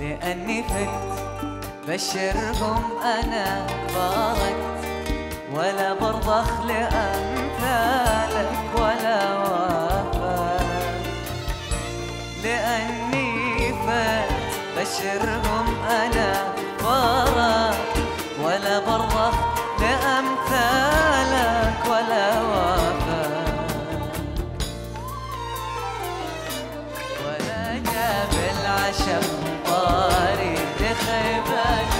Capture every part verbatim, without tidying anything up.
لأني فت بشرهم أنا باركت ولا برضخ لأمثالك ولا وفاك. لأني فت بشرهم أنا باركت ولا برضخ لأمثالك ولا وفاك ولا جاب العشم طاري بخيبك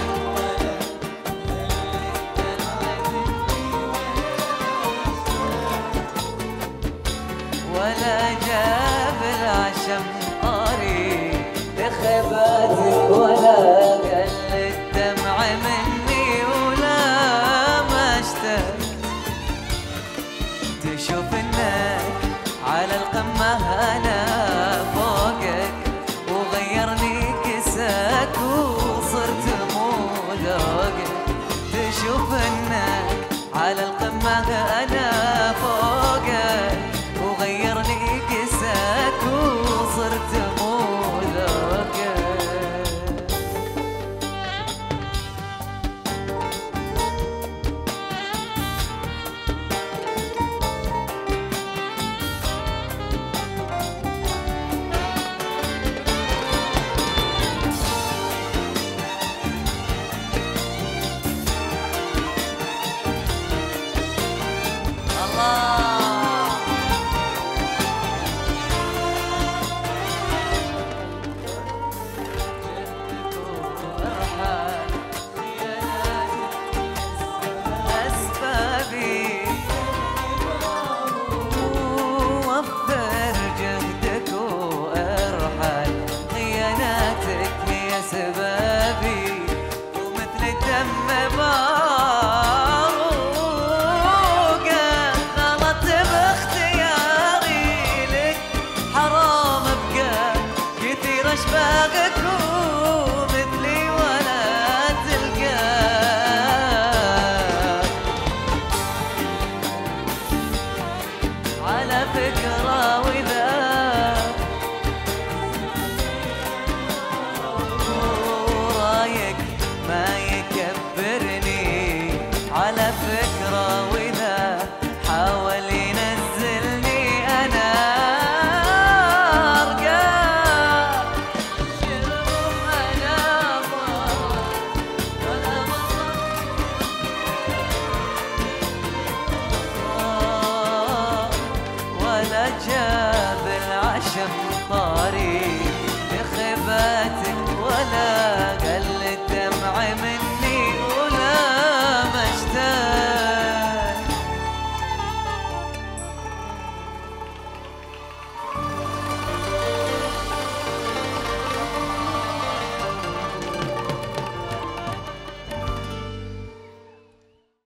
ولا ولا جاب العشم طاري بخيباتك ولا قل الدمع مني ولا ما اشتقت تشوف انك على القمة انا فوقك وغيرني كساك وصرت مو ذوقك تشوف انك على القمة انا فوقك وغيرني كساك وصرت مو ذوقك. طاري بخيباتك ولا قل الدمع